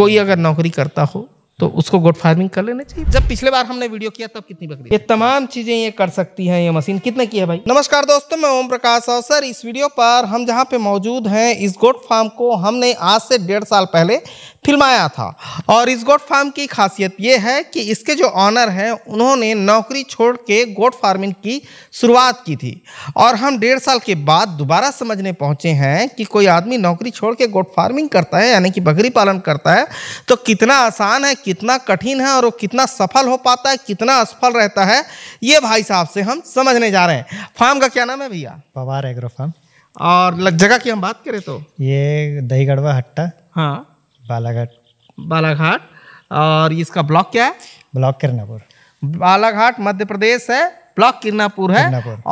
कोई अगर नौकरी करता हो तो उसको गोट फार्मिंग कर लेना चाहिए। जब पिछले बार हमने वीडियो किया तब कितनी बकरी, ये तमाम चीजें ये कर सकती हैं ये मशीन। कितने की है भाई? नमस्कार दोस्तों, मैं ओम प्रकाश अवसर। इस वीडियो पर हम जहाँ पे मौजूद हैं, इस गोट फार्म को हमने आज से 1.5 साल पहले फिल्माया था। और इस गोट फार्म की खासियत ये है कि इसके जो ऑनर हैं उन्होंने नौकरी छोड़ के गोट फार्मिंग की शुरुआत की थी। और हम 1.5 साल के बाद दोबारा समझने पहुँचे हैं कि कोई आदमी नौकरी छोड़ के गोट फार्मिंग करता है यानी कि बकरी पालन करता है तो कितना आसान है, कितना कठिन है और वो कितना सफल हो पाता है, कितना असफल रहता है, ये भाई साहब से हम समझने जा रहे हैं। फार्म का क्या नाम है भैया? पवार एग्रोफार्म। और जगह की हम बात करें तो ये दहीगढ़वा हट्टा, हाँ, बालाघाट। और इसका ब्लॉक क्या है? ब्लॉक किरनापुर। बालाघाट मध्य प्रदेश है, ब्लॉक किरनापुर है।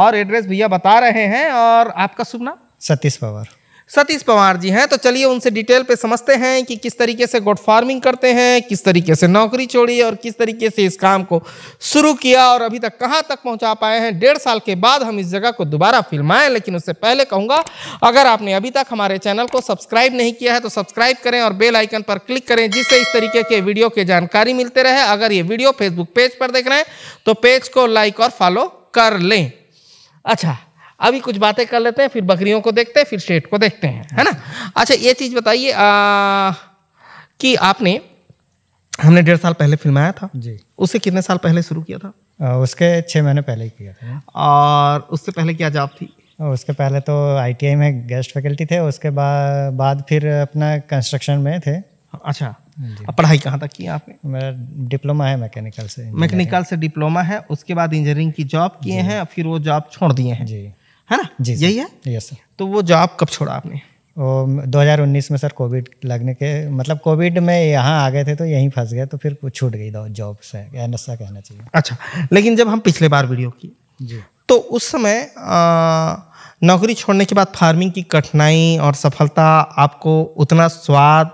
और एड्रेस भैया बता रहे हैं। और आपका शुभ नाम? सतीश पंवार। सतीश पंवार जी हैं। तो चलिए उनसे डिटेल पे समझते हैं कि किस तरीके से गोट फार्मिंग करते हैं, किस तरीके से नौकरी छोड़ी और किस तरीके से इस काम को शुरू किया और अभी तक कहाँ तक पहुँचा पाए हैं। 1.5 साल के बाद हम इस जगह को दोबारा फिल्माएं, लेकिन उससे पहले कहूँगा अगर आपने अभी तक हमारे चैनल को सब्सक्राइब नहीं किया है तो सब्सक्राइब करें और बेल आइकन पर क्लिक करें, जिससे इस तरीके के वीडियो की जानकारी मिलते रहे। अगर ये वीडियो फेसबुक पेज पर देख रहे हैं तो पेज को लाइक और फॉलो कर लें। अच्छा, अभी कुछ बातें कर लेते हैं, फिर बकरियों को देखते हैं, फिर शेड को देखते हैं, है ना। अच्छा, ये चीज़ बताइए कि आपने, हमने 1.5 साल पहले फिल्माया था जी, उससे कितने साल पहले शुरू किया था? उसके 6 महीने पहले ही किया था। और उससे पहले क्या जॉब थी? उसके पहले तो ITI में गेस्ट फैकल्टी थे, उसके बाद फिर अपना कंस्ट्रक्शन में थे। अच्छा, पढ़ाई कहाँ तक की आपने? मेरा डिप्लोमा है मैकेनिकल से। मैकेनिकल से डिप्लोमा है, उसके बाद इंजीनियरिंग की जॉब किए हैं, फिर वो जॉब छोड़ दिए हैं जी, है ना जी, यही है? Yes sir. तो वो जॉब कब छोड़ा आपने? 2019 में सर, कोविड लगने के, मतलब कोविड में यहाँ आ गए थे तो यहीं फंस गए, तो फिर छूट गई जॉब से, ऐसा कहना चाहिए। अच्छा, लेकिन जब हम पिछले बार वीडियो की जी तो उस समय नौकरी छोड़ने के बाद फार्मिंग की कठिनाई और सफलता आपको उतना स्वाद,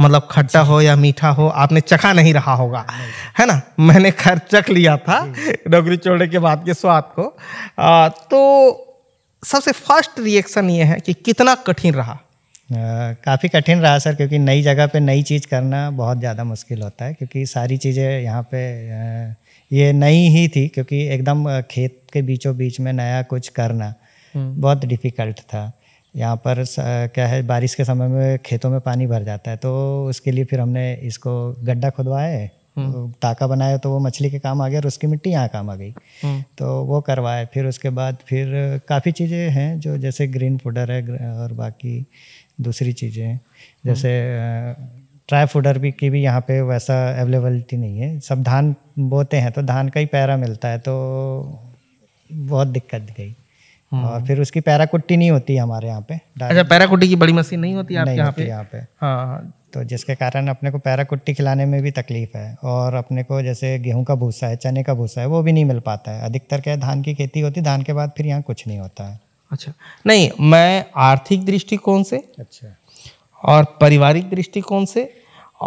मतलब खट्टा हो या मीठा हो, आपने चखा नहीं रहा होगा, है ना। मैंने खैर चख लिया था नौकरी छोड़ने के बाद के स्वाद को। तो सबसे फर्स्ट रिएक्शन ये है कि कितना कठिन रहा? काफ़ी कठिन रहा सर, क्योंकि नई जगह पे नई चीज़ करना बहुत ज़्यादा मुश्किल होता है, क्योंकि सारी चीज़ें यहाँ पे ये नई ही थी, क्योंकि एकदम खेत के बीचों बीच में नया कुछ करना बहुत डिफ़िकल्ट था। यहाँ पर क्या है, बारिश के समय में खेतों में पानी भर जाता है, तो उसके लिए फिर हमने इसको गड्ढा खुदवाए, टाका बनाया, तो वो मछली के काम आ गया और उसकी मिट्टी यहाँ काम आ गई, तो वो करवाए। फिर उसके बाद फिर काफ़ी चीज़ें हैं जो, जैसे ग्रीन फूडर है और बाकी दूसरी चीज़ें, जैसे ट्राई फूडर भी की भी यहाँ पे वैसा अवेलेबलिटी नहीं है। सब धान बोते हैं तो धान का ही पैरा मिलता है, तो बहुत दिक्कत गई। और फिर उसकी पैराकुट्टी नहीं होती हमारे यहाँ पे। अच्छा, पैराकुट्टी की बड़ी मशीन नहीं होती आपके यहाँ पे? यहाँ पे हाँ, तो जिसके कारण अपने को पैराकुट्टी खिलाने में भी तकलीफ है। और अपने को जैसे गेहूं का भूसा है, चने का भूसा है, वो भी नहीं मिल पाता है। अधिकतर क्या है, धान की खेती होती है, धान के बाद फिर यहाँ कुछ नहीं होता है। अच्छा, नहीं, मैं आर्थिक दृष्टिकोण से, अच्छा, और पारिवारिक दृष्टिकोण से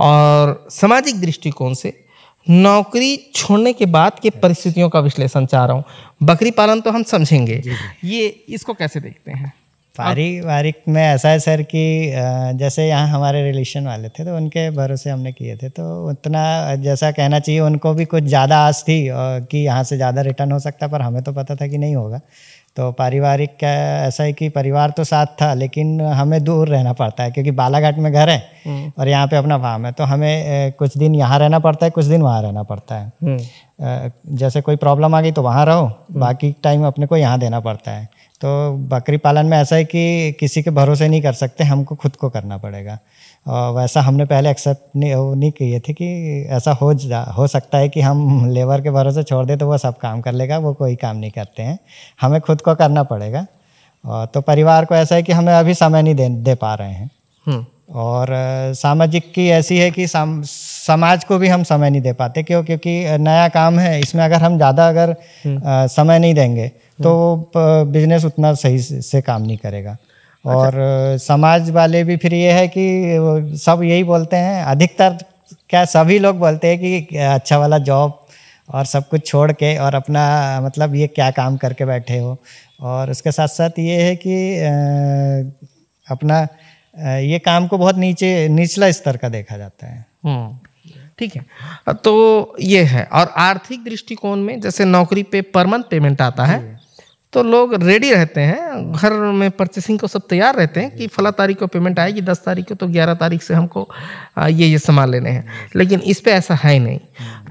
और सामाजिक दृष्टिकोण से नौकरी छोड़ने के बाद के परिस्थितियों का विश्लेषण चाह रहा हूँ। बकरी पालन तो हम समझेंगे जी। ये इसको कैसे देखते हैं? पारिवारिक में ऐसा है सर कि जैसे यहाँ हमारे रिलेशन वाले थे तो उनके भरोसे हमने किए थे, तो उतना जैसा कहना चाहिए उनको भी कुछ ज़्यादा आस थी कि यहाँ से ज़्यादा रिटर्न हो सकता, पर हमें तो पता था कि नहीं होगा। तो पारिवारिक क्या ऐसा है कि परिवार तो साथ था, लेकिन हमें दूर रहना पड़ता है, क्योंकि बालाघाट में घर है और यहाँ पे अपना फार्म है, तो हमें कुछ दिन यहाँ रहना पड़ता है, कुछ दिन वहाँ रहना पड़ता है। जैसे कोई प्रॉब्लम आ गई तो वहाँ रहो, बाकी टाइम अपने को यहाँ देना पड़ता है। तो बकरी पालन में ऐसा है कि किसी के भरोसे नहीं कर सकते, हमको खुद को करना पड़ेगा। और वैसा हमने पहले एक्सेप्ट नहीं किए थे कि ऐसा हो सकता है कि हम लेबर के भरोसे छोड़ दें तो वो सब काम कर लेगा, वो कोई काम नहीं करते हैं, हमें खुद को करना पड़ेगा। और तो परिवार को ऐसा है कि हमें अभी समय नहीं दे पा रहे हैं। और सामाजिक की ऐसी है कि समाज को भी हम समय नहीं दे पाते, क्यों? क्योंकि नया काम है, इसमें अगर हम ज़्यादा अगर समय नहीं देंगे तो बिजनेस उतना सही से काम नहीं करेगा। और समाज वाले भी फिर ये है कि सब यही बोलते हैं, अधिकतर क्या सभी लोग बोलते हैं कि अच्छा वाला जॉब और सब कुछ छोड़ के और अपना, मतलब ये क्या काम करके बैठे हो। और उसके साथ साथ ये है कि अपना ये काम को बहुत निचला स्तर का देखा जाता है। ठीक है, तो ये है। और आर्थिक दृष्टिकोण में जैसे नौकरी पे पर मंथ पेमेंट आता है तो लोग रेडी रहते हैं, घर में परचेसिंग को सब तैयार रहते हैं कि फला तारीख को पेमेंट आएगी, 10 तारीख को, तो 11 तारीख से हमको ये सामान लेने हैं। लेकिन इस पे ऐसा है नहीं,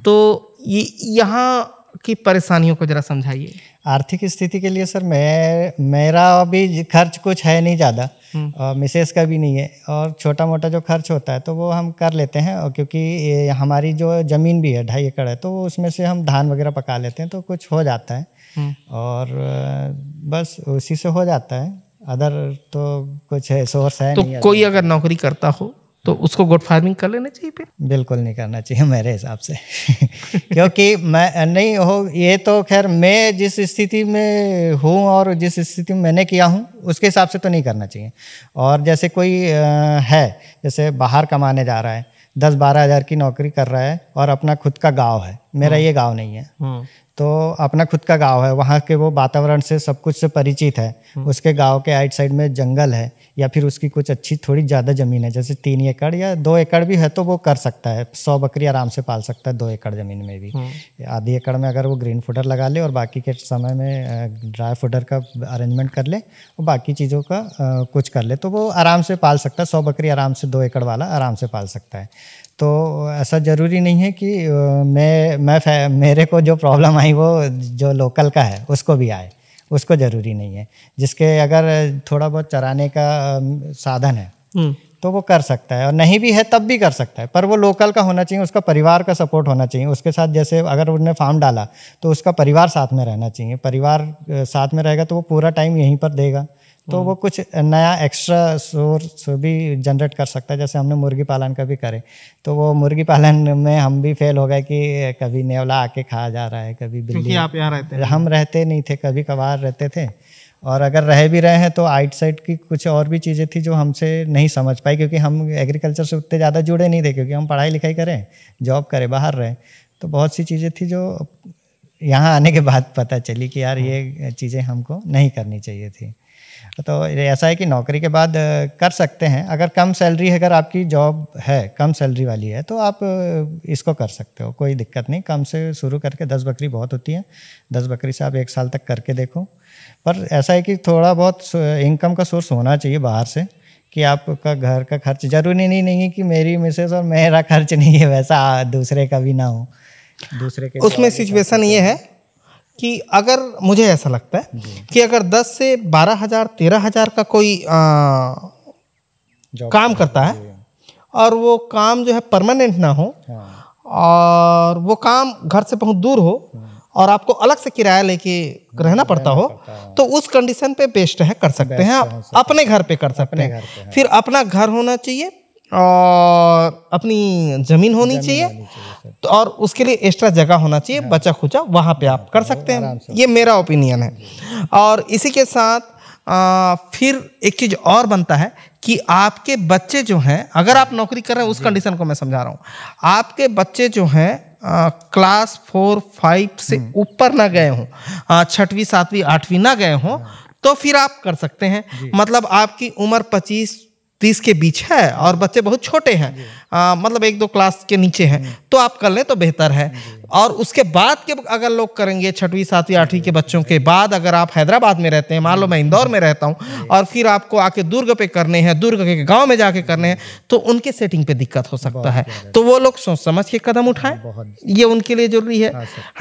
तो ये यहाँ की परेशानियों को जरा समझाइए। आर्थिक स्थिति के लिए सर मेरा अभी खर्च कुछ है नहीं ज़्यादा, और मिसेस का भी नहीं है, और छोटा मोटा जो खर्च होता है तो वो हम कर लेते हैं। और क्योंकि हमारी जो ज़मीन भी है 2.5 एकड़ है, तो उसमें से हम धान वगैरह पका लेते हैं तो कुछ हो जाता है, और बस उसी से हो जाता है, अदर तो कुछ है सोर्स है। तो कोई अगर नौकरी करता हो तो उसको गोट फार्मिंग कर लेना चाहिए फिर? बिल्कुल नहीं करना चाहिए मेरे हिसाब से क्योंकि मैं नहीं हो, ये तो खैर मैं जिस स्थिति में हूँ और जिस स्थिति में मैंने किया हूँ उसके हिसाब से तो नहीं करना चाहिए। और जैसे कोई है जैसे बाहर कमाने जा रहा है, 10-12 हज़ार की नौकरी कर रहा है, और अपना खुद का गाँव है, मेरा ये गाँव नहीं है तो अपना खुद का गांव है, वहाँ के वो वातावरण से सब कुछ से परिचित है, उसके गांव के आइट साइड में जंगल है, या फिर उसकी कुछ अच्छी थोड़ी ज़्यादा ज़मीन है, जैसे 3 एकड़ या 2 एकड़ भी है तो वो कर सकता है, 100 बकरी आराम से पाल सकता है 2 एकड़ ज़मीन में भी। आधी एकड़ में अगर वो ग्रीन फूडर लगा ले और बाकी के समय में ड्राई फूडर का अरेंजमेंट कर ले और बाकी चीज़ों का कुछ कर ले तो वो आराम से पाल सकता है, 100 बकरी आराम से 2 एकड़ वाला आराम से पाल सकता है। तो ऐसा ज़रूरी नहीं है कि मेरे को जो प्रॉब्लम आई वो जो लोकल का है उसको भी आए, उसको ज़रूरी नहीं है। जिसके अगर थोड़ा बहुत चराने का साधन है तो वो कर सकता है, और नहीं भी है तब भी कर सकता है, पर वो लोकल का होना चाहिए, उसका परिवार का सपोर्ट होना चाहिए उसके साथ। जैसे अगर उसने फार्म डाला तो उसका परिवार साथ में रहना चाहिए, परिवार साथ में रहेगा तो वो पूरा टाइम यहीं पर देगा, तो वो कुछ नया एक्स्ट्रा सोर्स भी जनरेट कर सकता है। जैसे हमने मुर्गी पालन का भी करे तो वो मुर्गी पालन में हम भी फेल हो गए कि कभी नेवला आके खा जा रहा है, कभी बिल्ली। आप यहाँ रहते हैं? हम रहते नहीं थे, कभी कभार रहते थे, और अगर रहे भी रहे हैं तो आउट साइड की कुछ और भी चीज़ें थी जो हमसे नहीं समझ पाई, क्योंकि हम एग्रीकल्चर से उतने ज़्यादा जुड़े नहीं थे, क्योंकि हम पढ़ाई लिखाई करें, जॉब करें, बाहर रहें, तो बहुत सी चीज़ें थी जो यहाँ आने के बाद पता चली कि यार ये चीज़ें हमको नहीं करनी चाहिए थी। तो ऐसा है कि नौकरी के बाद कर सकते हैं, अगर कम सैलरी है, अगर आपकी जॉब है कम सैलरी वाली है तो आप इसको कर सकते हो, कोई दिक्कत नहीं। कम से शुरू करके 10 बकरी बहुत होती है, 10 बकरी से आप 1 साल तक करके देखो, पर ऐसा है कि थोड़ा बहुत इनकम का सोर्स होना चाहिए बाहर से, कि आपका घर का खर्च जरूरी नहीं है कि मेरी मिसेस और मेरा खर्च नहीं है, वैसा दूसरे का भी ना हो। दूसरे के उसमें सिचुएशन ये है कि अगर मुझे ऐसा लगता है कि अगर 10 से 12 हज़ार 13 हज़ार का कोई काम करता है और वो काम जो है परमानेंट ना हो, और वो काम घर से बहुत दूर हो और आपको अलग से किराया लेके रहना पड़ता हो, तो उस कंडीशन पे बेस्ट है, कर सकते हैं आप, अपने घर पे कर सकते हैं। फिर अपना घर होना चाहिए और अपनी ज़मीन होनी चाहिए, तो और उसके लिए एक्स्ट्रा जगह होना चाहिए, बचा खुचा वहाँ पे आप कर सकते हैं, ये मेरा ओपिनियन है। और इसी के साथ फिर एक चीज़ और बनता है कि आपके बच्चे जो हैं, अगर आप नौकरी कर रहे हैं उस कंडीशन को मैं समझा रहा हूँ, आपके बच्चे जो हैं क्लास 4-5 से ऊपर ना गए हों, 6वीं 7वीं 8वीं ना गए हों, तो फिर आप कर सकते हैं। मतलब आपकी उम्र 25-30 के बीच है और बच्चे बहुत छोटे हैं, मतलब 1-2 क्लास के नीचे हैं, तो आप कर लें तो बेहतर है। और उसके बाद के अगर लोग करेंगे 6वीं 7वीं 8वीं के बच्चों के बाद, अगर आप हैदराबाद में रहते हैं, मान लो मैं इंदौर में रहता हूं और फिर आपको आके दुर्ग पे करने हैं, दुर्ग के गांव में जाके करने हैं, तो उनके सेटिंग पे दिक्कत हो सकता है। तो वो लोग सोच समझ के कदम उठाएं, ये उनके लिए जरूरी है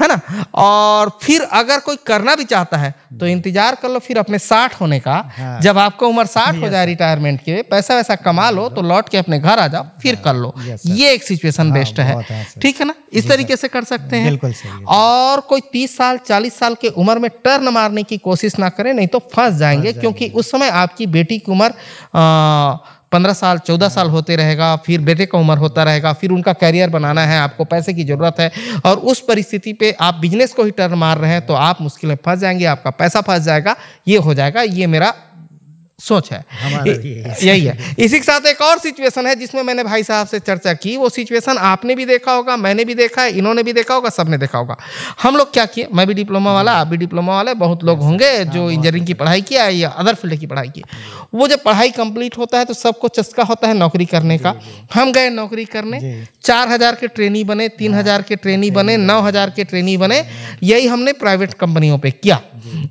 ना। और फिर अगर कोई करना भी चाहता है तो इंतजार कर लो फिर अपने 60 होने का, जब आपको उम्र 60 हो जाए, रिटायरमेंट के पैसा वैसा कमा लो तो लौट के अपने घर आ जाओ, फिर कर लो। ये एक सिचुएशन बेस्ट है, ठीक है ना, इस तरीके से कर सकते हैं। बिल्कुल सही। और कोई 30 साल 40 साल के उम्र में टर्न मारने की कोशिश ना करें, नहीं तो फंस जाएंगे, क्योंकि उस समय आपकी बेटी की उम्र 15 साल 14 साल होते रहेगा, फिर बेटे का उम्र होता रहेगा, फिर उनका कैरियर बनाना है, आपको पैसे की ज़रूरत है, और उस परिस्थिति पे आप बिजनेस को ही टर्न मार रहे हैं तो आप मुश्किल में फंस जाएंगे, आपका पैसा फंस जाएगा, ये हो जाएगा। ये मेरा सोच है यही है। इसी के साथ एक और सिचुएशन है जिसमें मैंने भाई साहब से चर्चा की। वो सिचुएशन आपने भी देखा होगा, मैंने भी देखा है, इन्होंने भी देखा होगा, सबने देखा होगा। हम लोग क्या किए, मैं भी डिप्लोमा वाला, आप भी डिप्लोमा वाले, बहुत लोग होंगे जो इंजीनियरिंग की पढ़ाई किया या अदर फील्ड की पढ़ाई की। वो जब पढ़ाई कंप्लीट होता है तो सबको चस्का होता है नौकरी करने का। हम गए नौकरी करने, 4000 के ट्रेनी बने, 3000 के ट्रेनी बने, 9000 के ट्रेनी बने। यही हमने प्राइवेट कंपनियों पे किया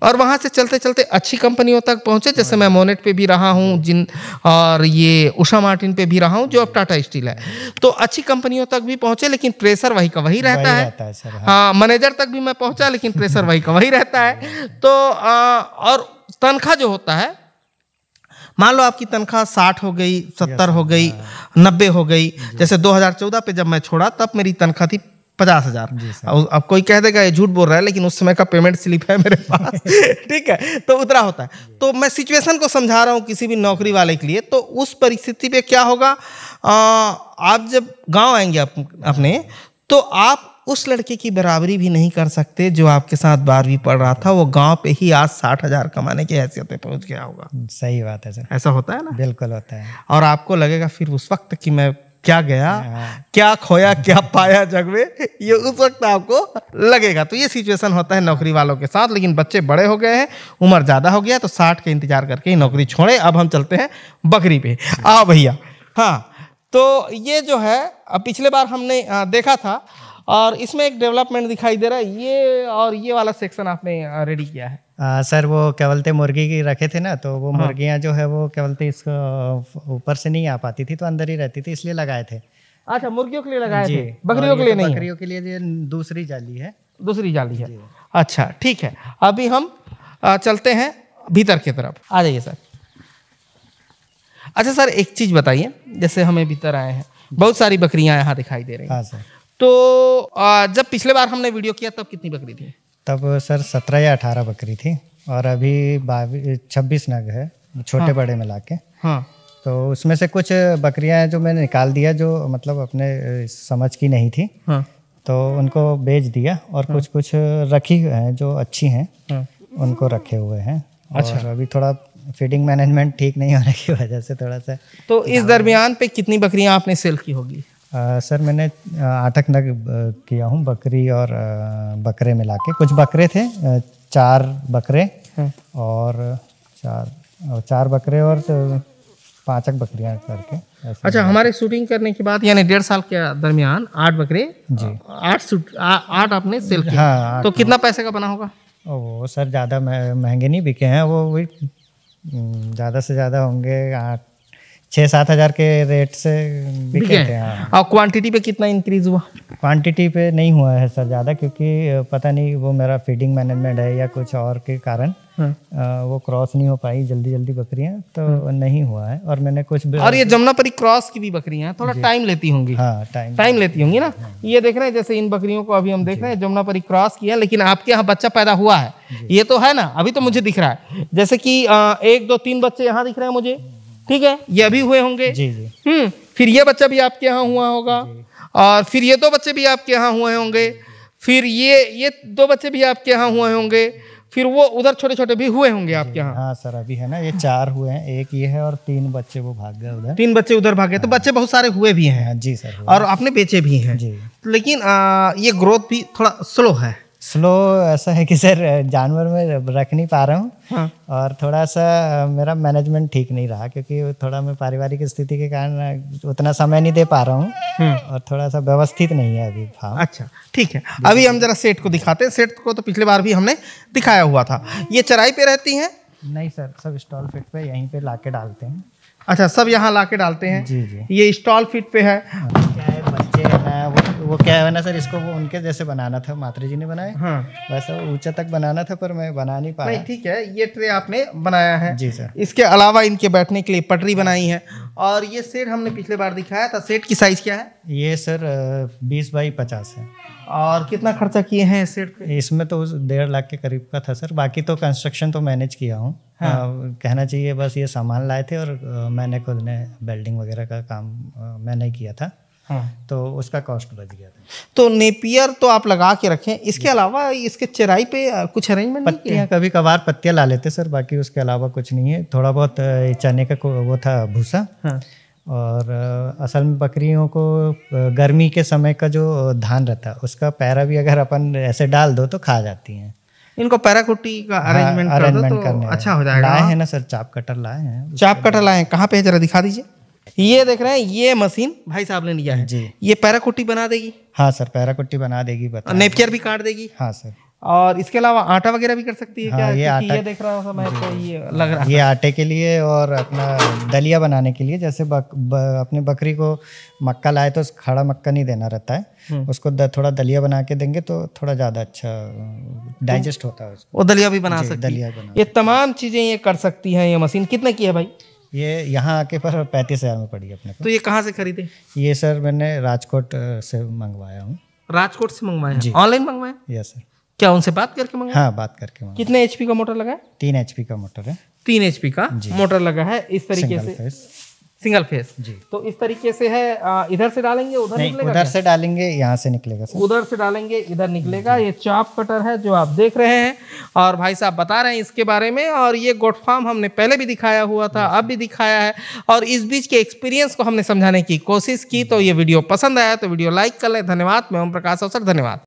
और वहाँ से चलते चलते अच्छी कंपनियों तक पहुँचे। जैसे मैं मोनेट पे भी रहा हूँ जिन, और ये उषा मार्टिन पे भी रहा हूँ जो अब टाटा स्टील है। तो अच्छी कंपनियों तक भी पहुँचे लेकिन प्रेशर वही का वही रहता है। हाँ, मैनेजर तक भी मैं पहुँचा लेकिन प्रेशर वही का वही रहता है। तो और तनख्वाह जो होता है, मान लो आपकी तनख्वाह 60 हो गई, 70 हो गई, 90 हो गई। जैसे 2014 पे जब मैं छोड़ा तब मेरी तनख्वाह थी 50,000। अब कोई कह देगा ये झूठ बोल रहा है लेकिन उस समय का पेमेंट स्लिप है मेरे पास, ठीक है। तो उतरा होता है। तो मैं सिचुएशन को समझा रहा हूँ किसी भी नौकरी वाले के लिए। तो उस परिस्थिति पे क्या होगा, आप जब गाँव आएंगे अपने, तो आप उस लड़के की बराबरी भी नहीं कर सकते जो आपके साथ 12वीं पढ़ रहा था। वो गांव पे ही आज 60,000 कमाने की हैसियत पे पहुंच गया होगा। सही बात है सर, ऐसा होता है ना? बिल्कुल होता है। और आपको लगेगा फिर उस वक्त कि मैं क्या गया, क्या खोया, क्या पाया जग में, ये उस वक्त आपको लगेगा। तो ये सिचुएशन होता है नौकरी वालों के साथ। लेकिन बच्चे बड़े हो गए हैं, उम्र ज़्यादा हो गया, तो 60 के इंतजार करके ही नौकरी छोड़े। अब हम चलते हैं बकरी पे। आओ भैया। हाँ, तो ये जो है पिछले बार हमने देखा था और इसमें एक डेवलपमेंट दिखाई दे रहा है। ये और ये वाला सेक्शन आपने रेडी किया है। सर वो क्या बोलते मुर्गी की रखे थे ना, तो वो मुर्गियाँ जो है वो क्या बोलते इसको ऊपर से नहीं आ पाती थी तो अंदर ही रहती थी, इसलिए लगाए थे। अच्छा, मुर्गियों के लिए लगाए थे, बकरियों के लिए नहीं? बकरियों के लिए दूसरी जाली है। दूसरी जाली है, अच्छा ठीक है। अभी हम चलते हैं भीतर की तरफ। आ जाइए सर। अच्छा सर, एक चीज़ बताइए, जैसे हमें भीतर आए हैं, बहुत सारी बकरियाँ यहाँ दिखाई दे रही हैं। हाँ सर। तो जब पिछले बार हमने वीडियो किया तब कितनी बकरी थी? तब सर 17 या 18 बकरी थी और अभी 26 नग है छोटे। हाँ। बड़े मिला के। हाँ। तो उसमें से कुछ बकरियां हैं जो मैंने निकाल दिया, जो मतलब अपने समझ की नहीं थी। हाँ। तो उनको बेच दिया और कुछ कुछ रखी हैं जो अच्छी हैं। हाँ। उनको रखे हुए हैं। अच्छा। और अभी थोड़ा फीडिंग मैनेजमेंट ठीक नहीं होने की वजह से थोड़ा सा। तो इस दरमियान पे कितनी बकरियाँ आपने सेल की होगी? सर मैंने 8 नग किया हूँ बकरी और बकरे मिला के। कुछ बकरे थे, 4 बकरे और 4 बकरे और 5 बकरियाँ करके। अच्छा, हमारे शूटिंग करने के बाद यानी 1.5 साल के दरमियान 8 बकरे जी 8 आपने सेल किया। हाँ, तो कितना पैसे का बना होगा? वो सर ज़्यादा महंगे नहीं बिके हैं, वो ज़्यादा से ज़्यादा होंगे 6-7 हज़ार के रेट से बिके थे। हाँ। और क्वांटिटी पे कितना इंक्रीज हुआ? क्वांटिटी पे नहीं हुआ है सर ज़्यादा, क्योंकि पता नहीं वो मेरा फीडिंग मैनेजमेंट है या कुछ और के कारण। हाँ। वो क्रॉस नहीं हो पाई जल्दी जल्दी बकरियां, तो हाँ। नहीं हुआ है। और मैंने कुछ और ये जमुना परी क्रॉस की भी बकरियां थोड़ा टाइम लेती होंगी। हाँ, टाइम लेती होंगी ना। ये देख रहे हैं, जैसे इन बकरियों को अभी हम देख रहे हैं जमुना परी क्रॉस की है, लेकिन आपके यहाँ बच्चा पैदा हुआ है ये तो है ना, अभी तो मुझे दिख रहा है। जैसे कि 1 2 3 बच्चे यहाँ दिख रहे हैं मुझे, ठीक है, ये भी हुए होंगे। जी जी। फिर ये बच्चा भी आपके यहाँ हुआ होगा और फिर ये 2 बच्चे भी आपके यहाँ हुए होंगे, फिर ये 2 बच्चे भी आपके यहाँ हुए होंगे, फिर वो उधर छोटे छोटे भी हुए होंगे आपके यहाँ। हाँ सर, अभी है ना ये 4 हुए हैं, 1 ये है और 3 बच्चे वो भाग गए उधर। 3 बच्चे उधर भाग गए। तो बच्चे बहुत सारे हुए भी हैं। जी सर। और आपने बेचे भी हैं। जी। लेकिन ये ग्रोथ भी थोड़ा स्लो है। स्लो ऐसा है कि सर जानवर में रख नहीं पा रहा हूँ। हाँ। और थोड़ा सा मेरा मैनेजमेंट ठीक नहीं रहा, क्योंकि थोड़ा मैं पारिवारिक स्थिति के कारण उतना समय नहीं दे पा रहा हूँ और थोड़ा सा व्यवस्थित नहीं है अभी फार्म। अच्छा ठीक है। अभी हम जरा सेट को दिखाते हैं। सेट को तो पिछले बार भी हमने दिखाया हुआ था। ये चराई पे रहती हैं? नहीं सर, सब स्टॉल फिट पे यहीं पे ला के डालते हैं। अच्छा, सब यहाँ ला के डालते हैं। जी जी। ये स्टॉल फिट पे है। क्या है बच्चे हैं वो क्या है ना सर, इसको वो उनके जैसे बनाना था, मातृ जी ने बनाया। हाँ। वैसे वो ऊंचा तक बनाना था पर मैं बना नहीं पाया। ठीक है, ये ट्रे आपने बनाया है। जी सर। इसके अलावा इनके बैठने के लिए पटरी बनाई है। और ये सेट हमने पिछले बार दिखाया था। सेट की साइज क्या है? ये सर 20 बाई 50 है। और कितना खर्चा किए हैं सेट पे? इसमें तो 1.5 लाख के करीब का था सर, बाकी तो कंस्ट्रक्शन तो मैनेज किया हूँ। हाँ। कहना चाहिए बस ये सामान लाए थे और मैंने खुद ने वेल्डिंग वगैरह का काम मैंने किया था। तो उसका कॉस्ट बच गया था। तो नेपियर तो आप लगा के रखें, इसके अलावा इसके चराई पे कुछ अरेंजमेंट पत्तियाँ कभी कभार पत्तियाँ ला लेते सर, बाकी उसके अलावा कुछ नहीं है। थोड़ा बहुत चने का वो था भूसा, और असल में बकरियों को गर्मी के समय का जो धान रहता है उसका पैरा भी अगर अपन ऐसे डाल दो तो खा जाती हैं। इनको पैराकुटी का अरेंजमेंट कर दो तो करने अच्छा हो जाएगा। लाए हैं ना सर, चाप कटर लाए हैं। चाप कटर लाए हैं, कहाँ पे है जरा दिखा दीजिए। ये देख रहे हैं, ये मशीन भाई साहब ने लिया है जी। ये पैराकुटी बना देगी। हाँ सर, पैराकुटी बना देगी, नेपियर भी काट देगी। हाँ सर, और इसके अलावा आटा वगैरह भी कर सकती है। हाँ, क्या ये देख रहा हूँ मैं तो ये लग रहा है ये आटे के लिए और अपना दलिया बनाने के लिए। जैसे अपने बकरी को मक्का लाए तो खड़ा मक्का नहीं देना रहता है, उसको थोड़ा दलिया बना के देंगे तो थोड़ा ज़्यादा अच्छा डाइजेस्ट होता है उसको। वो दलिया भी बना सकती है, ये तमाम चीज़ें ये कर सकती हैं। ये मशीन कितने की है भाई? ये यहाँ आके पर 35,000 में पड़ी अपने को। तो ये कहाँ से खरीदे? ये सर मैंने राजकोट से मंगवाया हूँ। राजकोट से मंगवाया, ऑनलाइन मंगवाया? Yes sir. क्या उनसे बात करके मंगा? हाँ, बात करके मंगा। कितने एचपी का मोटर लगा है? 3 HP का मोटर है। 3 HP का मोटर लगा है। इस तरीके से सिंगल फेस जी। तो इस तरीके से है, इधर से डालेंगे उधर निकलेगा, उधर से डालेंगे यहाँ से निकलेगा, उधर से डालेंगे इधर निकलेगा। ये चाप कटर है जो आप देख रहे हैं, और भाई साहब बता रहे हैं इसके बारे में। और ये गोट फार्म हमने पहले भी दिखाया हुआ था, अब भी दिखाया है, और इस बीच के एक्सपीरियंस को हमने समझाने की कोशिश की। तो ये वीडियो पसंद आया तो वीडियो लाइक कर लें। धन्यवाद। मैं ओम प्रकाश अवसर, धन्यवाद।